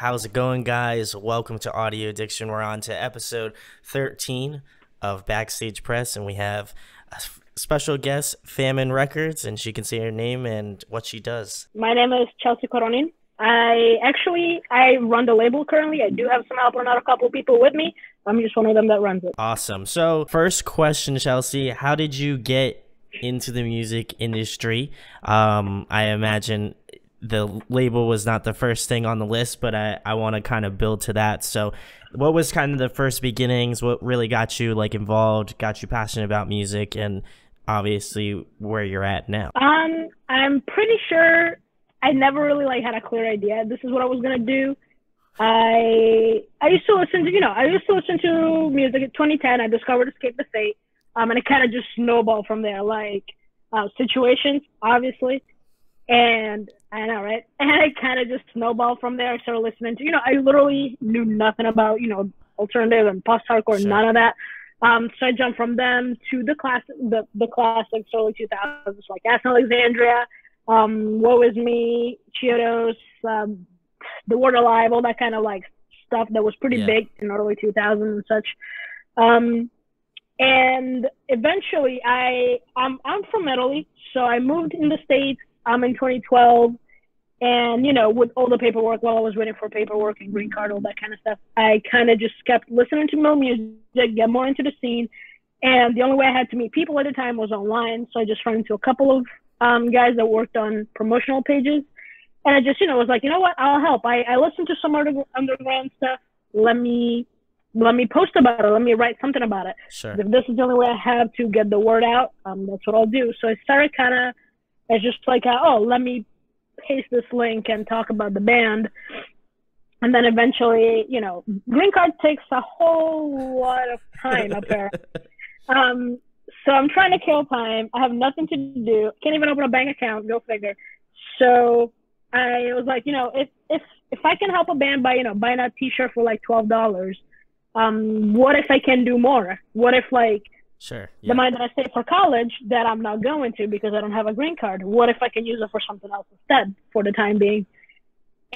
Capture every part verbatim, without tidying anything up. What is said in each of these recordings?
How's it going, guys? Welcome to Audio Addiction. We're on to episode thirteen of Backstage Press, and we have a special guest, Famined Records, and she can say her name and what she does. My name is Chelsea Coronin. I actually, I run the label currently. I do have some help on a couple people with me. I'm just one of them that runs it. Awesome. So first question, Chelsea, how did you get into the music industry? Um, I imagine the label was not the first thing on the list, but I, I want to kind of build to that. So what was kind of the first beginnings? What really got you like involved, got you passionate about music, and obviously where you're at now? Um, I'm pretty sure I never really like had a clear idea. This is what I was going to do. I, I used to listen to, you know, I used to listen to music in twenty ten. I discovered Escape the Fate. Um, and it kind of just snowballed from there, like uh, situations, obviously. And I know, right? And I kind of just snowballed from there. I started listening to, you know, I literally knew nothing about, you know, alternative and post-hardcore, sure. None of that. Um, so I jumped from them to the classic, the, the classics, early two thousands, like Ask Alexandria, um, Woe Is Me, Chiodos, um, The Word Alive, all that kind of like stuff that was pretty yeah. big in early two thousands and such. Um, And eventually, I, I'm, I'm from Italy, so I moved in the States um, in twenty twelve. And, you know, with all the paperwork, while I was waiting for paperwork and green card, all that kind of stuff, I kind of just kept listening to more music, get more into the scene. And the only way I had to meet people at the time was online. So I just ran into a couple of um, guys that worked on promotional pages. And I just, you know, was like, you know what, I'll help. I, I listened to some underground stuff. Let me... Let me post about it. Let me write something about it. Sure. If this is the only way I have to get the word out, um, that's what I'll do. So I started kind of as just like, a, oh, let me paste this link and talk about the band. And then eventually, you know, green card takes a whole lot of time up there. Um, so I'm trying to kill time. I have nothing to do. Can't even open a bank account. Go figure. So I was like, you know, if if if I can help a band by, you know, buying a T-shirt for like twelve dollars. Um, what if I can do more? What if, like, sure, yeah. the money that I saved for college that I'm not going to because I don't have a green card, what if I can use it for something else instead for the time being?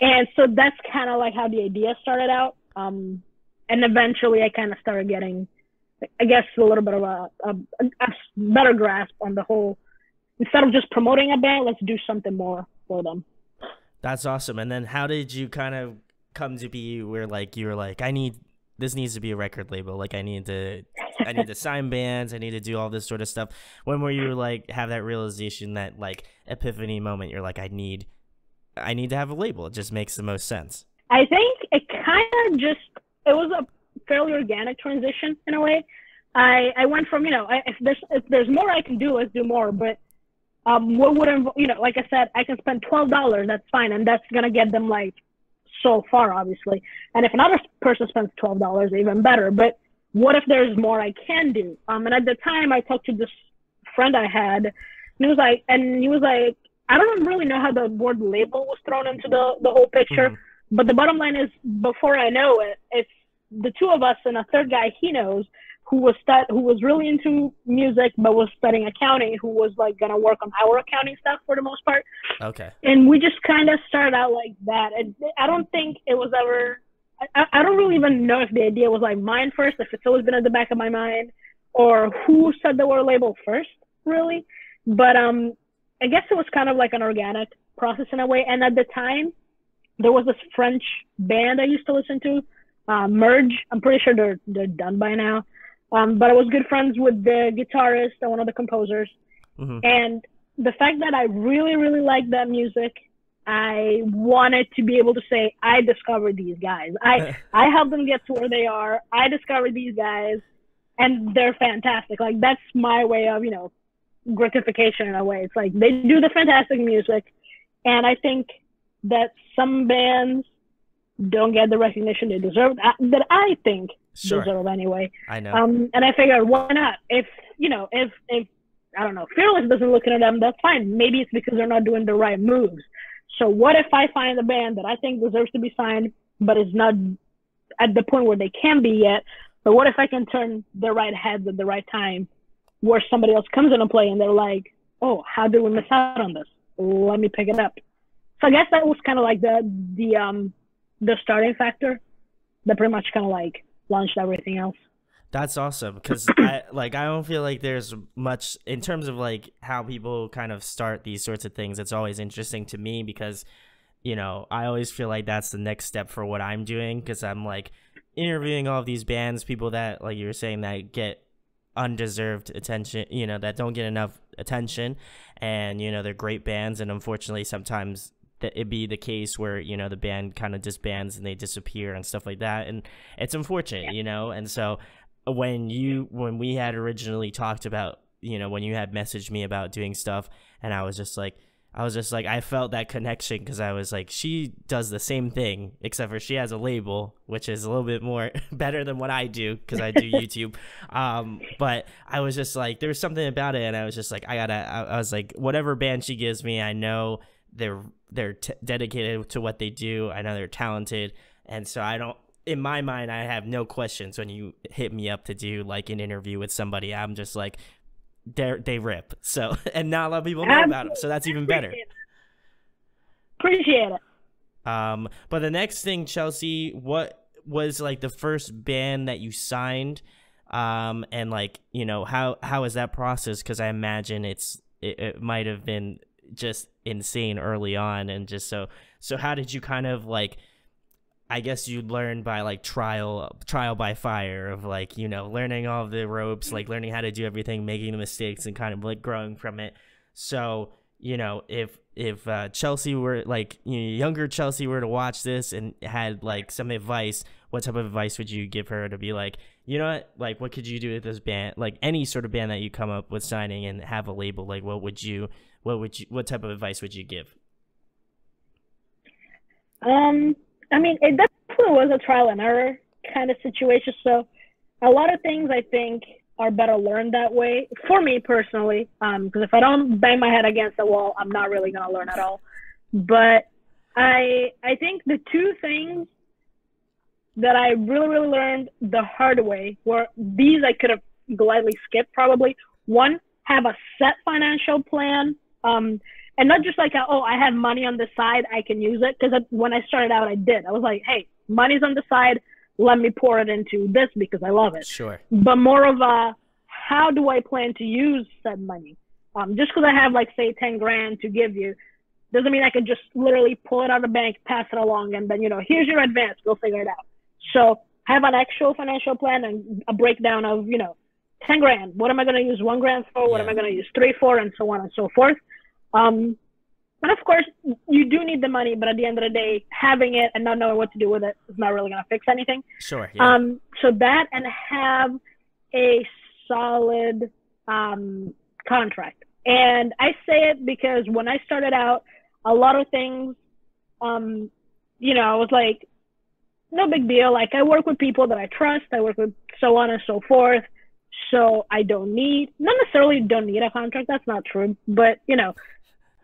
And so that's kind of like how the idea started out. Um, and eventually I kind of started getting, I guess, a little bit of a, a, a better grasp on the whole. Instead of just promoting a band, let's do something more for them. That's awesome. And then how did you kind of come to be where, like, you were like, I need... this needs to be a record label. Like I need to, I need to sign bands. I need to do all this sort of stuff. When were you like, have that realization, that like epiphany moment? You're like, I need, I need to have a label. It just makes the most sense. I think it kind of just, it was a fairly organic transition in a way. I, I went from, you know, I, if there's, if there's more I can do, let's do more. But um, what would, you know, like I said, I can spend twelve dollars. That's fine. And that's going to get them like, so far, obviously. And if another person spends twelve dollars, even better. But what if there's more I can do? Um, and at the time, I talked to this friend I had, and he was like, and he was like, I don't really know how the word label was thrown into the, the whole picture, mm-hmm. but the bottom line is, before I know it, it's the two of us and a third guy he knows who was stu- who was really into music but was studying accounting, who was like gonna work on our accounting stuff for the most part. Okay. And we just kind of started out like that. And I don't think it was ever. I, I don't really even know if the idea was like mine first, if it's always been at the back of my mind, or who said the word label first, really. But um, I guess it was kind of like an organic process in a way. And at the time, there was this French band I used to listen to, uh, Merge. I'm pretty sure they're they're done by now. Um, but I was good friends with the guitarist and one of the composers. Mm-hmm. And the fact that I really, really liked that music, I wanted to be able to say, I discovered these guys. I, I helped them get to where they are. I discovered these guys, and they're fantastic. Like, that's my way of, you know, gratification in a way. It's like, they do the fantastic music, and I think that some bands don't get the recognition they deserve, that I think sure. deserve anyway. I know. Um, and I figured, why not? If, you know, if, if I don't know, Fearless doesn't look at them, that's fine. Maybe it's because they're not doing the right moves. So what if I find a band that I think deserves to be signed, but is not at the point where they can be yet? But what if I can turn the right heads at the right time where somebody else comes in and play and they're like, oh, how did we miss out on this? Let me pick it up. So I guess that was kind of like the, the, um, the starting factor that pretty much kind of like launched everything else. That's awesome, because I, like, I don't feel like there's much in terms of like how people kind of start these sorts of things. It's always interesting to me because, you know, I always feel like that's the next step for what I'm doing, because I'm like interviewing all of these bands, people that, like you were saying, that get undeserved attention, you know, that don't get enough attention, and, you know, they're great bands, and unfortunately sometimes it'd be the case where, you know, the band kind of disbands and they disappear and stuff like that, and it's unfortunate, you know. And so when you when we had originally talked about, you know, when you had messaged me about doing stuff, and I was just like I was just like I felt that connection, because I was like, she does the same thing except for she has a label, which is a little bit more better than what I do, because I do YouTube. Um but I was just like, there was something about it, and I was just like, I gotta I, I was like, whatever band she gives me, I know they're they're t dedicated to what they do, I know they're talented, and so I don't in my mind, I have no questions when you hit me up to do like an interview with somebody. I'm just like, they they rip. So, and not a lot of people know Absolutely. about them, so that's even better. Appreciate it. Um, but the next thing, Chelsea, what was like the first band that you signed? Um, and like, you know, how how is that process? Because I imagine it's it, it might have been just insane early on, and just so so. How did you kind of like? I guess you learn by like trial, trial by fire of like, you know, learning all the ropes, like learning how to do everything, making the mistakes, and kind of like growing from it. So, you know, if, if uh, Chelsea were like, you know, younger Chelsea were to watch this and had like some advice, what type of advice would you give her to be like, you know what, like, what could you do with this band? Like any sort of band that you come up with signing and have a label, like what would you, what would you, what type of advice would you give? Um, I mean, it definitely was a trial and error kind of situation. So a lot of things I think are better learned that way for me personally, um, because if I don't bang my head against the wall, I'm not really going to learn at all. But I, I think the two things that I really, really learned the hard way were these I could have gladly skipped probably. One, have a set financial plan. Um, And not just like, oh, I have money on the side, I can use it. Because when I started out, I did. I was like, hey, money's on the side. Let me pour it into this because I love it. Sure. But more of a, how do I plan to use said money? Um, just because I have, like, say, ten grand to give you doesn't mean I can just literally pull it out of the bank, pass it along, and then, you know, here's your advance. Go figure it out. So have an actual financial plan and a breakdown of, you know, ten grand. What am I going to use one grand for? What yeah. am I going to use three for? And so on and so forth. Um, but of course you do need the money, but at the end of the day, having it and not knowing what to do with it is not really going to fix anything. Sure. Yeah. Um, so that, and have a solid, um, contract. And I say it because when I started out, a lot of things, um, you know, I was like, no big deal. Like I work with people that I trust. I work with so on and so forth. So I don't need, not necessarily don't need a contract. That's not true, but you know,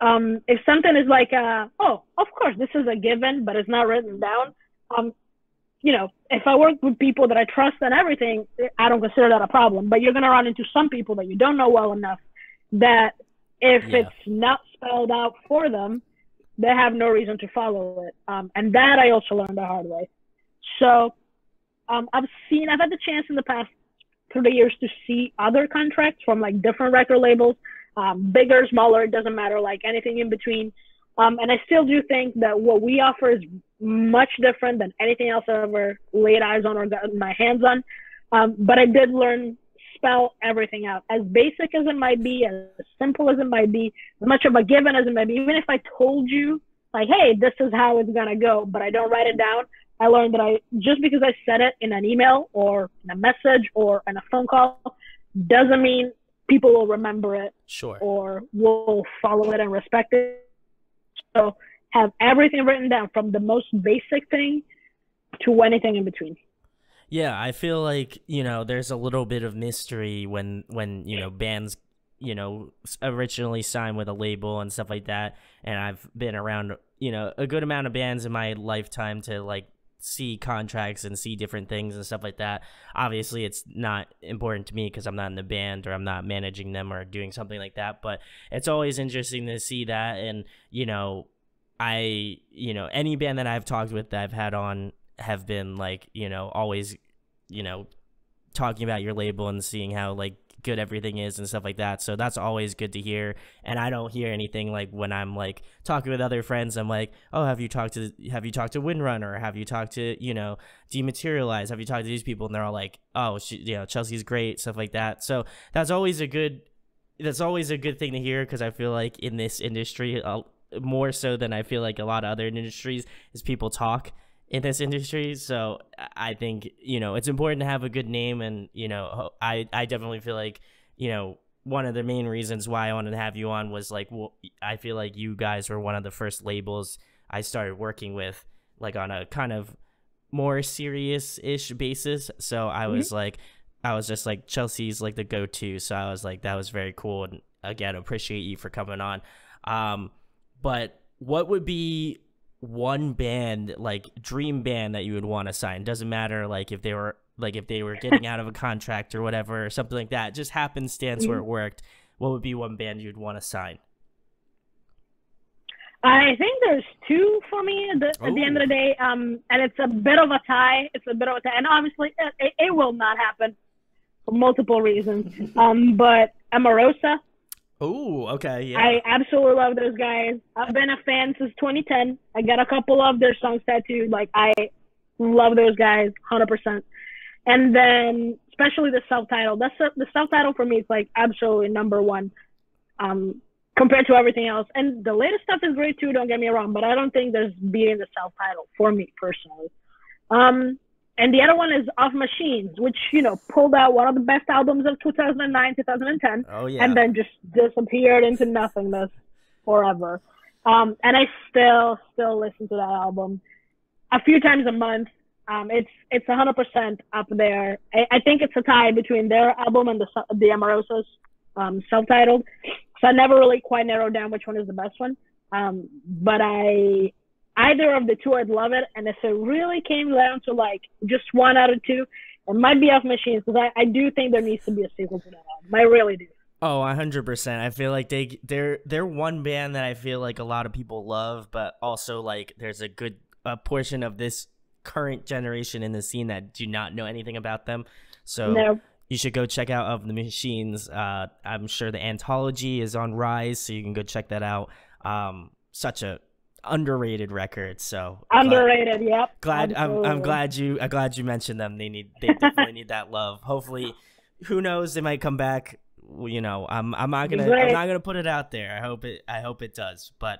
Um, if something is like, uh, oh, of course, this is a given, but it's not written down. Um, you know, if I work with people that I trust and everything, I don't consider that a problem. But you're going to run into some people that you don't know well enough that if yeah. it's not spelled out for them, they have no reason to follow it. Um, and that I also learned the hard way. So um, I've seen, I've had the chance in the past three years to see other contracts from like different record labels. Um, bigger, smaller, it doesn't matter, like anything in between. Um, and I still do think that what we offer is much different than anything else I've ever laid eyes on or gotten my hands on. Um, but I did learn spell everything out. As basic as it might be, as simple as it might be, as much of a given as it might be. Even if I told you, like, hey, this is how it's going to go, but I don't write it down, I learned that I just because I said it in an email or in a message or in a phone call doesn't mean people will remember it sure. or will follow it and respect it. So have everything written down from the most basic thing to anything in between. Yeah, I feel like, you know, there's a little bit of mystery when, when you know, bands, you know, originally signed with a label and stuff like that. And I've been around, you know, a good amount of bands in my lifetime to, like, see contracts and see different things and stuff like that. Obviously it's not important to me because I'm not in the band or I'm not managing them or doing something like that, but it's always interesting to see that. And you know, I, you know, any band that I've talked with that I've had on have been like, you know, always, you know, talking about your label and seeing how like good everything is and stuff like that. So that's always good to hear. And I don't hear anything like when I'm like talking with other friends, I'm like, oh, have you talked to, have you talked to Windrunner? Have you talked to, you know, Dematerialize? Have you talked to these people? And they're all like, oh, she, you know, Chelsea's great, stuff like that. So that's always a good, that's always a good thing to hear. 'Cause I feel like in this industry, uh, more so than I feel like a lot of other industries is people talk in this industry. So I think, you know, it's important to have a good name. And, you know, I, I definitely feel like, you know, one of the main reasons why I wanted to have you on was like, well, I feel like you guys were one of the first labels I started working with, like on a kind of more serious ish basis. So I was mm-hmm. like, I was just like, Chelsea's like the go-to. So I was like, that was very cool. And again, appreciate you for coming on. Um, but what would be one band, like dream band that you would want to sign? Doesn't matter like if they were like if they were getting out of a contract or whatever or something like that, just happenstance where it worked. What would be one band you'd want to sign? I think there's two for me at the, at the end of the day, um and it's a bit of a tie. It's a bit of a tie and obviously it, it will not happen for multiple reasons. um but Emarosa. Oh, okay, yeah. I absolutely love those guys. I've been a fan since twenty ten. I got a couple of their songs tattooed. Like, I love those guys one hundred percent. And then, especially the self-title. That's a, the self-title for me is, like, absolutely number one um, compared to everything else. And the latest stuff is great, too, don't get me wrong, but I don't think there's beating the self-title for me personally. Um, and the other one is Of Machines, which, you know, pulled out one of the best albums of two thousand nine, two thousand ten. Oh, yeah. And then just disappeared into nothingness forever. Um, and I still, still listen to that album a few times a month. Um, it's it's one hundred percent up there. I, I think it's a tie between their album and the, the Emarosa's um, self-titled. So I never really quite narrowed down which one is the best one. Um, but I... Either of the two, I'd love it. And if it really came down to, like, just one out of two, it might be Off Machines, because I, I do think there needs to be a sequel to that album. I really do. Oh, one hundred percent. I feel like they, they're, they're one band that I feel like a lot of people love, but also, like, there's a good a portion of this current generation in the scene that do not know anything about them. So no. You should go check out Of the Machines. Uh, I'm sure the anthology is on Rise, so you can go check that out. Um, such a... underrated records, so underrated. Glad, yep. Glad I'm, I'm. glad you. I'm glad you mentioned them. They need. They definitely need that love. Hopefully, who knows? They might come back. You know, I'm. I'm not gonna. I'm not gonna put it out there. I hope it. I hope it does. But,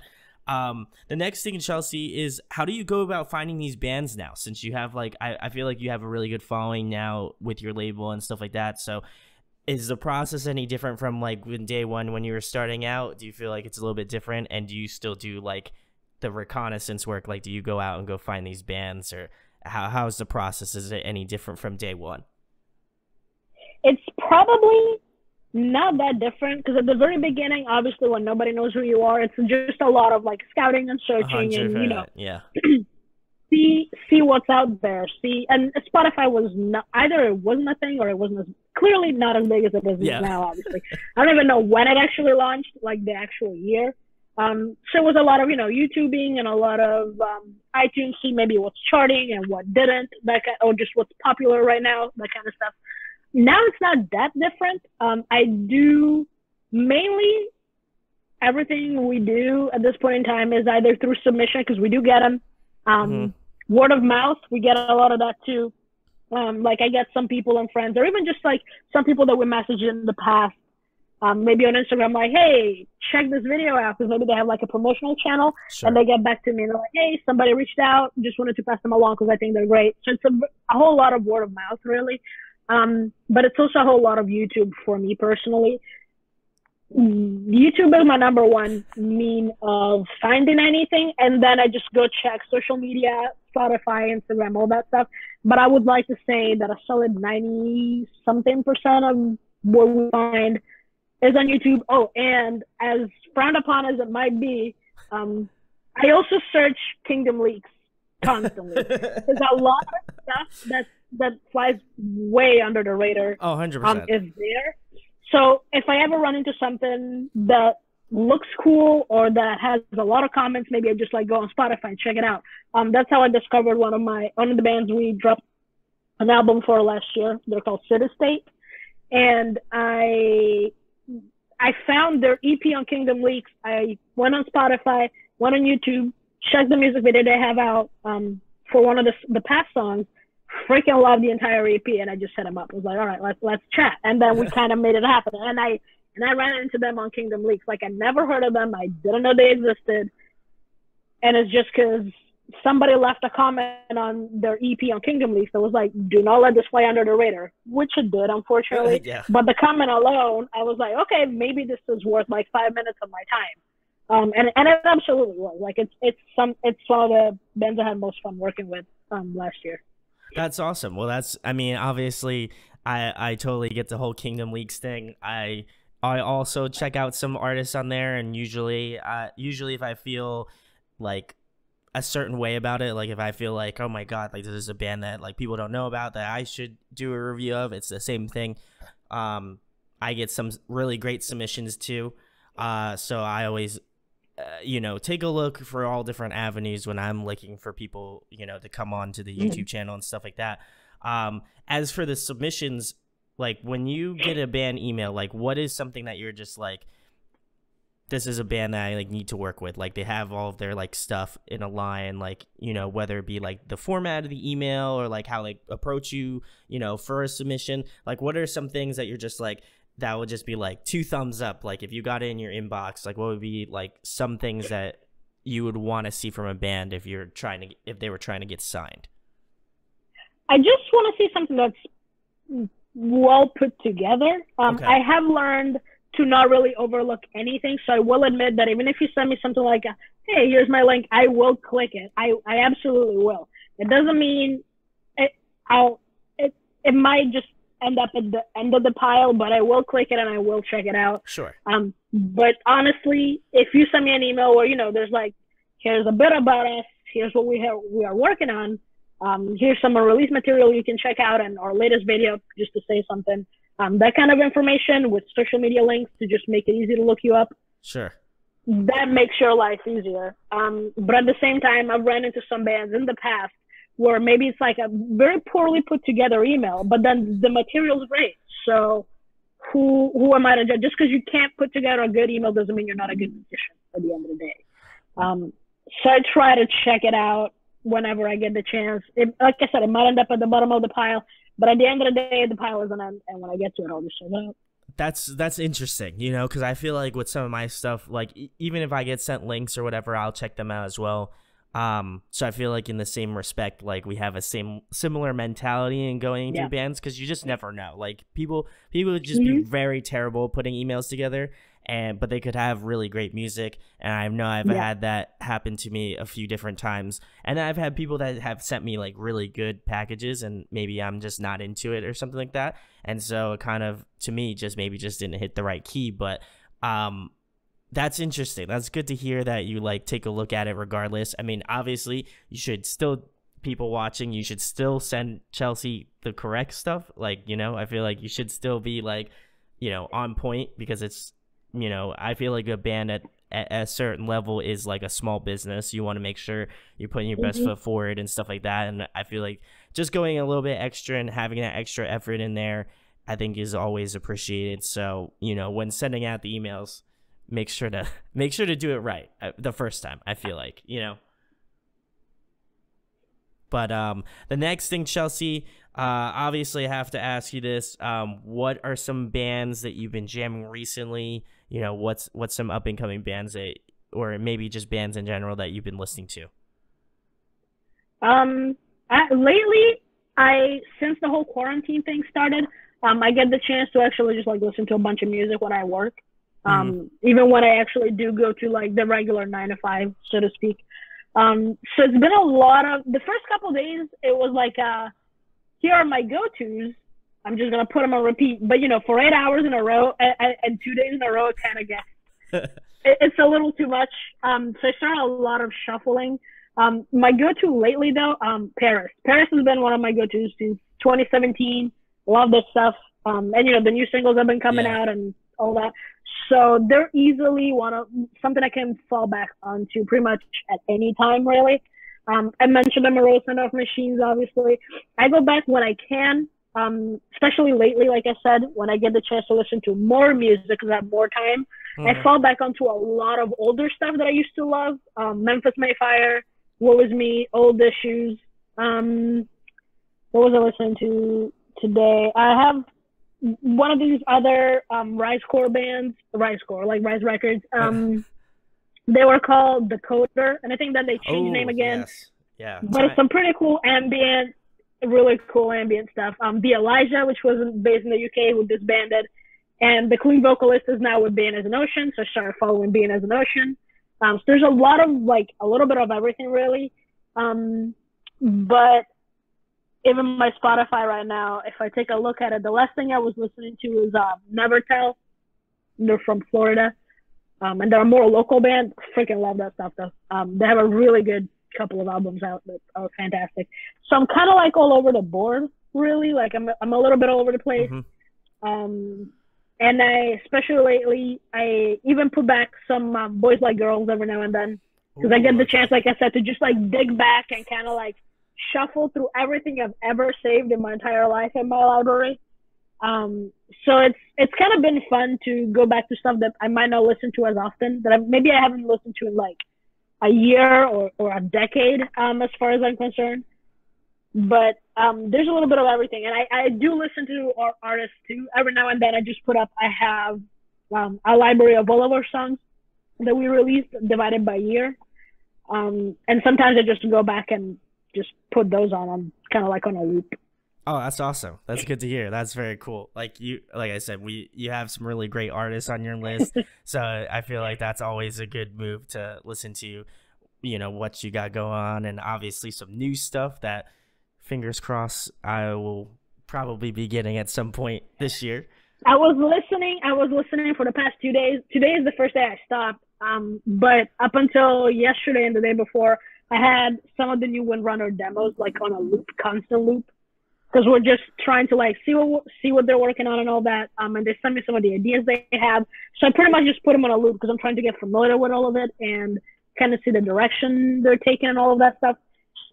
um, the next thing, Chelsea, is how do you go about finding these bands now? Since you have like, I, I feel like you have a really good following now with your label and stuff like that. So, is the process any different from like when day one when you were starting out? Do you feel like it's a little bit different? And do you still do like the reconnaissance work? Like, do you go out and go find these bands, or how how's the process? Is it any different from day one? It's probably not that different, because at the very beginning, obviously, when nobody knows who you are, it's just a lot of like scouting and searching, and you know, yeah, see see what's out there. See, and Spotify was not, either it wasn't a thing or it wasn't as, clearly not as big as it is yeah. now. Obviously, I don't even know when it actually launched, like the actual year. Um, so it was a lot of, you know, YouTubing and a lot of um, iTunes, see maybe what's charting and what didn't, that kind, or just what's popular right now, that kind of stuff. Now it's not that different. Um, I do mainly everything we do at this point in time is either through submission, because we do get them. Um, mm-hmm. Word of mouth, we get a lot of that too. Um, like I get some people and friends, or even just like some people that we messaged in the past. Um, maybe on Instagram, like, hey, check this video out, because maybe they have like a promotional channel, sure. and they get back to me and they're like, hey, somebody reached out, just wanted to pass them along because I think they're great. So it's a, a whole lot of word of mouth, really. Um, but it's also a whole lot of YouTube for me personally. YouTube is my number one mean of finding anything, and then I just go check social media, Spotify, Instagram, all that stuff. But I would like to say that a solid ninety something percent of what we find is on YouTube. Oh, and as frowned upon as it might be, um, I also search Kingdom Leaks constantly. There's a lot of stuff that that flies way under the radar. Oh, one hundred percent. Um, is there. So if I ever run into something that looks cool or that has a lot of comments, maybe I just like go on Spotify and check it out. Um, that's how I discovered one of my one of the bands we dropped an album for last year. They're called City State, and I I found their E P on Kingdom Leaks. I went on Spotify, went on YouTube, checked the music video they have out um, for one of the the past songs. Freaking loved the entire E P, and I just set them up. I was like, all right, let's let's chat, and then we kind of made it happen. And I. And I ran into them on Kingdom Leaks. Like, I never heard of them. I didn't know they existed. And it's just because somebody left a comment on their E P on Kingdom Leaks that was like, do not let this fly under the radar, which it did, unfortunately. Uh, yeah. But the comment alone, I was like, okay, maybe this is worth like five minutes of my time. Um, and, and it absolutely was. Like, it's it's some it's one of the bands I had most fun working with um, last year. That's awesome. Well, that's, I mean, obviously, I, I totally get the whole Kingdom Leaks thing. I... I also check out some artists on there, and usually, uh, usually if I feel like a certain way about it, like if I feel like, oh my god, like this is a band that like people don't know about that I should do a review of, it's the same thing. Um, I get some really great submissions too, uh, so I always, uh, you know, take a look for all different avenues when I'm looking for people, you know, to come on to the YouTube channel and stuff like that. Um, as for the submissions. Like, when you get a band email, like, what is something that you're just like, this is a band that I, like, need to work with? Like, they have all of their, like, stuff in a line, like, you know, whether it be, like, the format of the email or, like, how they approach you, you know, for a submission. Like, what are some things that you're just, like, that would just be, like, two thumbs up? Like, if you got it in your inbox, like, what would be, like, some things that you would want to see from a band if you're trying to, if they were trying to get signed? I just want to see something that's... well put together. Um, okay. I have learned to not really overlook anything, so I will admit that even if you send me something like, hey, here's my link, I will click it. I, I absolutely will. It doesn't mean it, I'll, it, it might just end up at the end of the pile, but I will click it and I will check it out. Sure. Um, but honestly, if you send me an email where, you know, there's like, here's a bit about us, here's what we have, we are working on, Um, here's some release material you can check out and our latest video, just to say something. Um, that kind of information with social media links to just make it easy to look you up. Sure. That makes your life easier. Um, but at the same time, I've ran into some bands in the past where maybe it's like a very poorly put together email, but then the material's great. So who who am I to judge? Just because you can't put together a good email doesn't mean you're not a good musician at the end of the day. Um, so I try to check it out whenever I get the chance. It, like I said, it might end up at the bottom of the pile, but at the end of the day, the pile isn't on, and when I get to it, I'll just shut up. That's, that's interesting, you know, because I feel like with some of my stuff, like, e even if I get sent links or whatever, I'll check them out as well. Um, so I feel like in the same respect, like, we have a same similar mentality in going into yeah. bands, because you just never know. Like, people people would just mm-hmm. be very terrible putting emails together, and but they could have really great music. And I know I've yeah. had that happen to me a few different times. And I've had people that have sent me like really good packages, and maybe I'm just not into it or something like that. And so it kind of, to me, just maybe just didn't hit the right key. But um that's interesting. That's good to hear that you like take a look at it regardless. I mean, obviously you should still, people watching, you should still send Chelsea the correct stuff. Like, you know, I feel like you should still be like, you know, on point, because it's, you know, I feel like a band at, at a certain level is like a small business. You want to make sure you're putting your mm-hmm. best foot forward and stuff like that. And I feel like just going a little bit extra and having that extra effort in there, I think is always appreciated. So, you know, when sending out the emails, make sure to make sure to do it right the first time, I feel like, you know. But um, the next thing, Chelsea, uh, obviously I have to ask you this. Um, what are some bands that you've been jamming recently? You know, what's what's some up-and-coming bands that, or maybe just bands in general that you've been listening to? Um, I, lately, I since the whole quarantine thing started, um, I get the chance to actually just like listen to a bunch of music when I work. Um, mm-hmm. Even when I actually do go to like the regular nine to five, so to speak. Um, so it's been a lot of, the first couple of days, it was like, uh, here are my go-tos. I'm just going to put them on repeat. But, you know, for eight hours in a row and, and two days in a row, it kind of gets, it, it's a little too much. Um, so I started a lot of shuffling. Um, my go-to lately though, um, Paris. Paris has been one of my go-tos since twenty seventeen. Love this stuff. Um, and you know, the new singles have been coming yeah. out and all that. So they're easily one of something I can fall back onto pretty much at any time, really. Um, I mentioned Emarosa and Of Machines, obviously. I go back when I can, um, especially lately, like I said, when I get the chance to listen to more music because I have more time. Mm. I fall back onto a lot of older stuff that I used to love. Um, Memphis Mayfire, Woe Is Me, Old Issues. Um, what was I listening to today? I have one of these other um, Risecore bands, Risecore, like Rise Records. Um, they were called Decoder, and I think that they changed oh, name again. Yes. Yeah, but right. It's some pretty cool ambient, really cool ambient stuff. Um, The Elijah, which was based in the U K, who disbanded, and the Queen vocalist is now with Being As An Ocean, so started following Being As An Ocean. Um, so there's a lot of, like, a little bit of everything, really. Um, but even my Spotify right now, if I take a look at it, the last thing I was listening to is uh, Never Tell. They're from Florida. Um, and they're a more local band. Freaking love that stuff, though. Um, they have a really good couple of albums out that are fantastic. So I'm kind of, like, all over the board, really. Like, I'm, I'm a little bit all over the place. Mm-hmm. Um... And I, especially lately, I even put back some um, Boys Like Girls every now and then. Because I get the chance, like I said, to just, like, dig back and kind of, like, shuffle through everything I've ever saved in my entire life in my library. Um, so it's it's kind of been fun to go back to stuff that I might not listen to as often, that I, maybe I haven't listened to in, like, a year or, or a decade, um, as far as I'm concerned. But um, there's a little bit of everything. And I, I do listen to our artists, too. Every now and then I just put up, I have um, a library of all of our songs that we released divided by year. Um, and sometimes I just go back and just put those on. I'm kind of like on a loop. Oh, that's awesome. That's good to hear. That's very cool. Like you, like I said, we you have some really great artists on your list. So I feel like that's always a good move to listen to, you know, what you got going on. And obviously some new stuff that, fingers crossed, I will probably be getting at some point this year. I was listening. I was listening for the past two days. Today is the first day I stopped. Um, but up until yesterday and the day before, I had some of the new Windrunner demos like on a loop, constant loop, because we're just trying to like see what see what they're working on and all that. Um, and they sent me some of the ideas they have. So I pretty much just put them on a loop because I'm trying to get familiar with all of it and kind of see the direction they're taking and all of that stuff.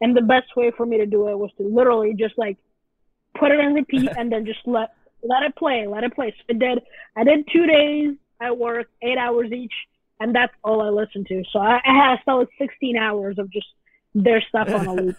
And the best way for me to do it was to literally just like put it on repeat and then just let let it play, let it play. So I did, I did two days. I worked eight hours each, and that's all I listened to. So I, I had a solid sixteen hours of just their stuff on a loop.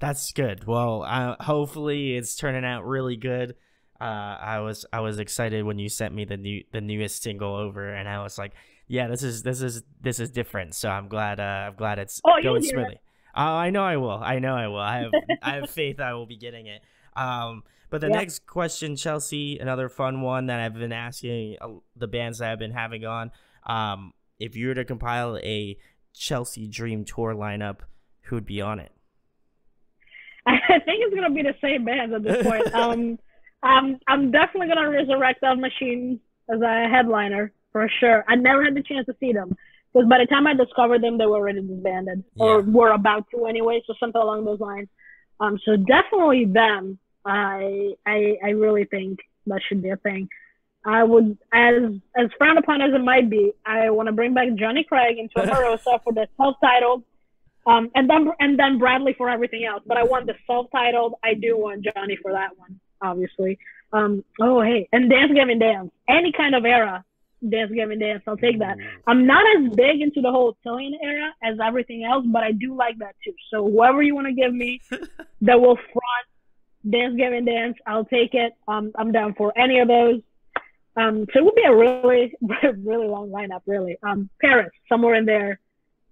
That's good. Well, I, hopefully it's turning out really good. Uh, I was I was excited when you sent me the new the newest single over, and I was like, yeah, this is this is this is different. So I'm glad uh, I'm glad it's oh, going smoothly. That. Oh, I know I will. I know I will. I have I have faith I will be getting it. Um, but the yeah. next question, Chelsea, another fun one that I've been asking uh, the bands that I've been having on. Um, if you were to compile a Chelsea Dream Tour lineup, who would be on it? I think it's gonna be the same bands at this point. um, I'm I'm definitely gonna resurrect Of Machines as a headliner for sure. I never had the chance to see them. Because by the time I discovered them, they were already disbanded, yeah. or were about to anyway, so something along those lines. Um, so definitely them. I, I, I really think that should be a thing. I would, as as frowned upon as it might be, I want to bring back Johnny Craig into Emarosa for the self-titled, um, and then and then Bradley for everything else. But I want the self-titled. I do want Johnny for that one, obviously. Um, oh hey, and Dance Gavin Dance, any kind of era. Dance Gavin Dance, I'll take that. I'm not as big into the whole Tillian era as everything else, but I do like that too. So whoever you want to give me that will front Dance Gavin Dance, I'll take it. Um, I'm down for any of those. Um, so it would be a really, really long lineup, really. Um, Paris, somewhere in there,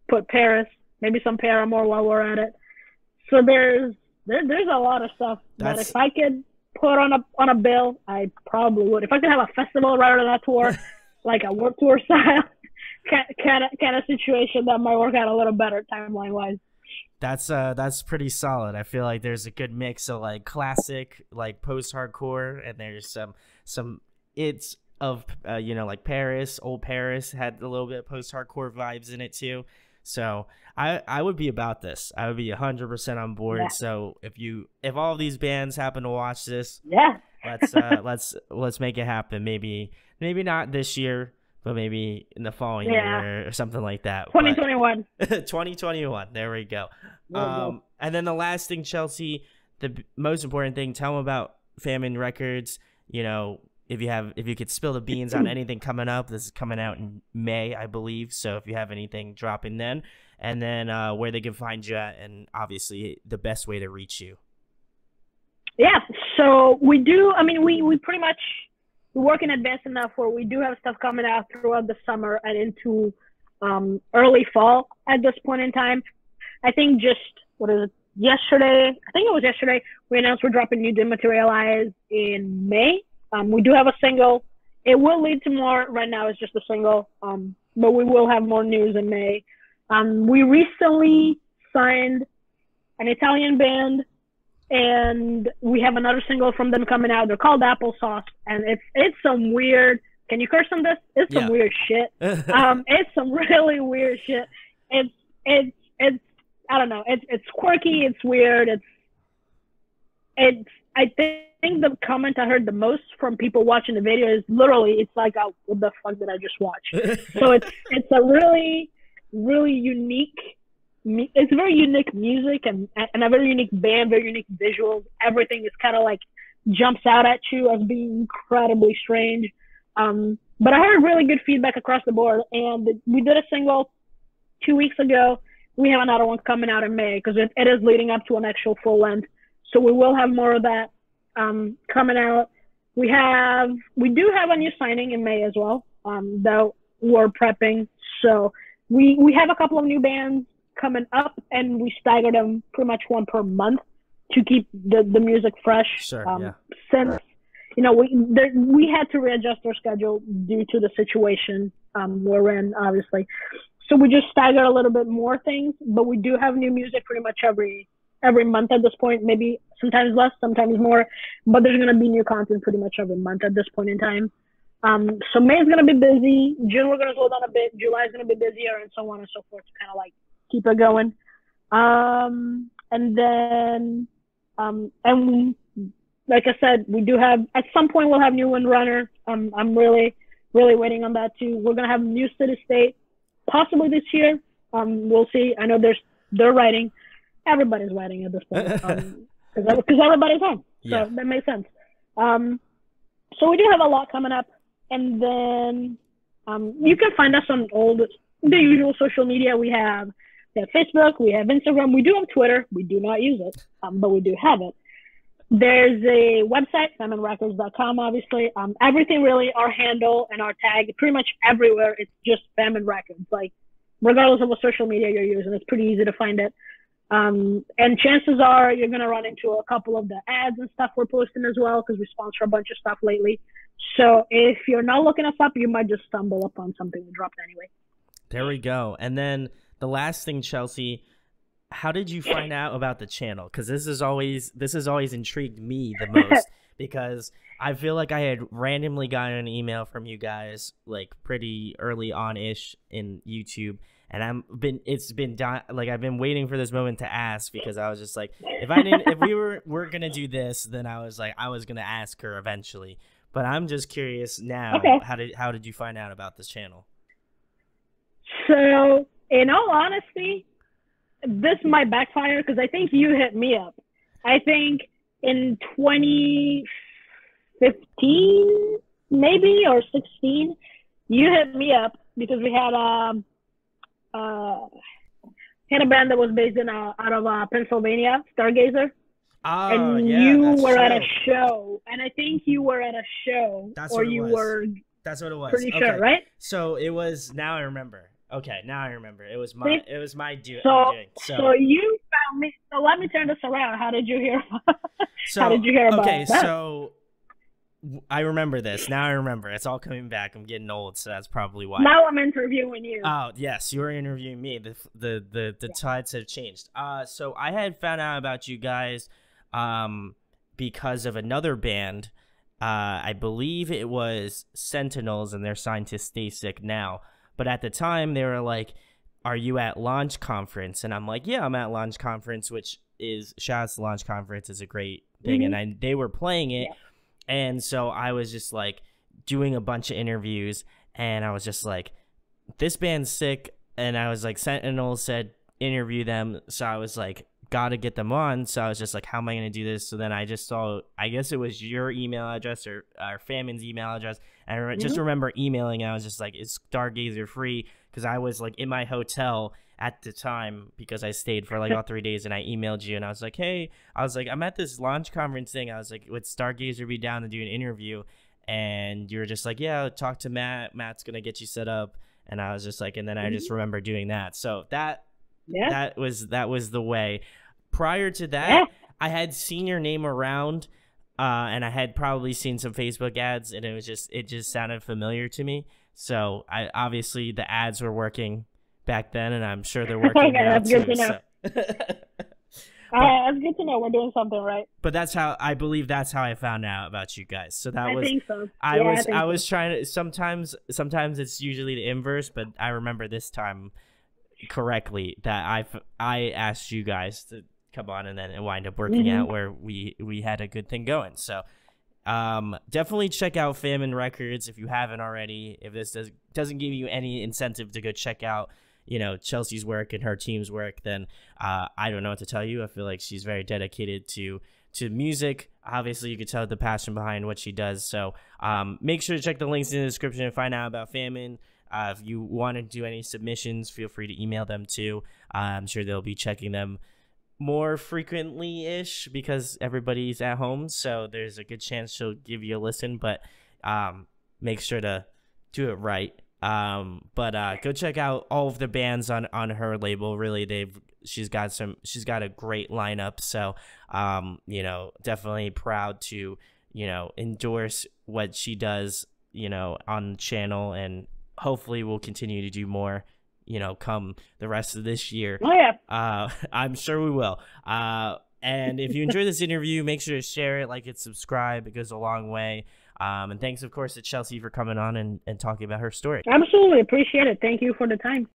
put Paris, maybe some Paramore while we're at it. So there's there, there's a lot of stuff that if I could put on a on a bill, I probably would. If I could have a festival rather than a tour. Like a work tour style kind of kind of situation that might work out a little better timeline wise. That's uh that's pretty solid. I feel like there's a good mix of like classic, like post hardcore, and there's some some it's of uh, you know like Paris, old Paris had a little bit of post hardcore vibes in it too. So I I would be about this. I would be a hundred percent on board. Yeah. So if you if all of these bands happen to watch this, yeah, Let's uh, let's let's make it happen. Maybe maybe not this year, but maybe in the following yeah. year or something like that. twenty twenty-one. twenty twenty-one. There we go. Um, and then the last thing, Chelsea, the most important thing, tell them about Famined Records. You know, if you have, if you could spill the beans on anything coming up, this is coming out in May, I believe. So if you have anything dropping then, and then uh, where they can find you at, and obviously the best way to reach you. Yeah. So we do, I mean, we, we pretty much work in advance enough where we do have stuff coming out throughout the summer and into um, early fall at this point in time. I think just, what is it? Yesterday, I think it was yesterday, we announced we're dropping new Dematerialize in May. Um, we do have a single. It will lead to more. Right now it's just a single, um, but we will have more news in May. Um, we recently signed an Italian band, and we have another single from them coming out. They're called Applesauce, and it's it's some weird. Can you curse on this? It's some yeah. weird shit. um, it's some really weird shit. It's it's it's. I don't know. It's it's quirky. It's weird. It's it's. I think, I think the comment I heard the most from people watching the video is literally, it's like, oh, what the fuck did I just watch? So it's it's a really really unique. It's very unique music and and a very unique band, very unique visuals. Everything is kind of like jumps out at you as being incredibly strange. Um, but I heard really good feedback across the board, and we did a single two weeks ago. We have another one coming out in May because it, it is leading up to an actual full length. So we will have more of that um, coming out. We have, we do have a new signing in May as well, um, though we're prepping. So we, we have a couple of new bands coming up, and we stagger them pretty much one per month to keep the, the music fresh. Sure, um, yeah. Since, you know, we, there, we had to readjust our schedule due to the situation um, we're in, obviously. So we just staggered a little bit more things, but we do have new music pretty much every every month at this point, maybe sometimes less, sometimes more, but there's going to be new content pretty much every month at this point in time. Um, so May is going to be busy, June we're going to slow down a bit, July is going to be busier, and so on and so forth to kind of like keep it going. Um, and then, um, and we, like I said, we do have, at some point we'll have new Windrunner. Um, I'm really, really waiting on that too. We're going to have new City State. Possibly this year, um, we'll see. I know there's they're writing, everybody's writing at this point because um, everybody's home, so yeah. that makes sense. Um, so we do have a lot coming up, and then um, you can find us on all the, the usual social media. We have, we have Facebook, we have Instagram, we do have Twitter. We do not use it, um, but we do have it. There's a website, famined records dot com, obviously. Um, everything really, our handle and our tag, pretty much everywhere, it's just Famined Records. Like, regardless of what social media you're using, it's pretty easy to find it. Um, and chances are you're going to run into a couple of the ads and stuff we're posting as well, because we sponsor a bunch of stuff lately. So if you're not looking us up, you might just stumble upon something we dropped anyway. There we go. And then the last thing, Chelsea, how did you find out about the channel? Because this is always this has always intrigued me the most, because I feel like I had randomly gotten an email from you guys like pretty early on ish in YouTube, and I'm been it's been like I've been waiting for this moment to ask, because I was just like, if I didn't if we were we're gonna do this, then I was like I was gonna ask her eventually. But I'm just curious now. Okay. How did how did you find out about this channel? So in all honesty, this might backfire because I think you hit me up. I think in twenty fifteen, maybe, or sixteen, you hit me up because we had a uh, had a band that was based in uh, out of uh, Pennsylvania, Stargazer. Oh, and yeah, you were true. at a show, and I think you were at a show, that's or you was. were. That's what it was. Pretty okay. sure, right? So it was. Now I remember. Okay, now I remember. It was my it was my do so, doing. So so you found me. So let me turn this around. How did you hear? so, How did you hear about okay, that? Okay, so I remember this. Now I remember. It's all coming back. I'm getting old, so that's probably why. Now I'm interviewing you. Oh, yes, you were interviewing me. The the the, the yeah. tides have changed. Uh so I had found out about you guys um because of another band. Uh I believe it was Sentinels, and they're signed to Stay Sick now. But at the time, they were like, are you at Launch Conference? And I'm like, yeah, I'm at Launch Conference, which is, shout out to Launch Conference, is a great thing. Mm-hmm. And I, they were playing it. Yeah. And so I was just like doing a bunch of interviews, and I was just like, this band's sick. And I was like, Sentinels said interview them. So I was like, got to get them on. So I was just like, how am I going to do this? So then I just saw, I guess it was your email address or, or Famined's email address. And I re- mm-hmm. just remember emailing. And I was just like, is Stargazer free? Because I was like in my hotel at the time, because I stayed for like all three days, and I emailed you and I was like, hey, I was like, I'm at this launch conference thing. I was like, would Stargazer be down to do an interview? And you were just like, yeah, talk to Matt. Matt's going to get you set up. And I was just like, and then I just remember doing that. So that, yeah. that was, that was the way. Prior to that, yeah. I had seen your name around, uh, and I had probably seen some Facebook ads, and it was just, it just sounded familiar to me. So I, obviously the ads were working back then, and I'm sure they're working yeah, now that's too. Good to know. So. But, uh, it's good to know we're doing something right. But that's how I believe that's how I found out about you guys. So that I was think so. I yeah, was I, think I was so. trying to sometimes sometimes it's usually the inverse, but I remember this time correctly that I I asked you guys to come on, and then it wind up working mm-hmm. out where we we had a good thing going. So um definitely check out Famined Records if you haven't already. If this does, doesn't give you any incentive to go check out, you know, Chelsea's work and her team's work, then uh, I don't know what to tell you. I feel like she's very dedicated to to music. Obviously, you could tell the passion behind what she does. So um, make sure to check the links in the description and find out about Famined. Uh, if you want to do any submissions, feel free to email them too. Uh, I'm sure they'll be checking them more frequently-ish because everybody's at home. So there's a good chance she'll give you a listen, but um, make sure to do it right. um but uh go check out all of the bands on on her label. Really, they've she's got some she's got a great lineup. So um you know, definitely proud to, you know, endorse what she does, you know, on the channel, and hopefully we'll continue to do more, you know, come the rest of this year. Oh yeah, uh I'm sure we will. Uh and if you enjoyed this interview, make sure to share it, like it, subscribe. It goes a long way. Um, and thanks, of course, to Chelsea for coming on and, and talking about her story. Absolutely. Appreciate it. Thank you for the time.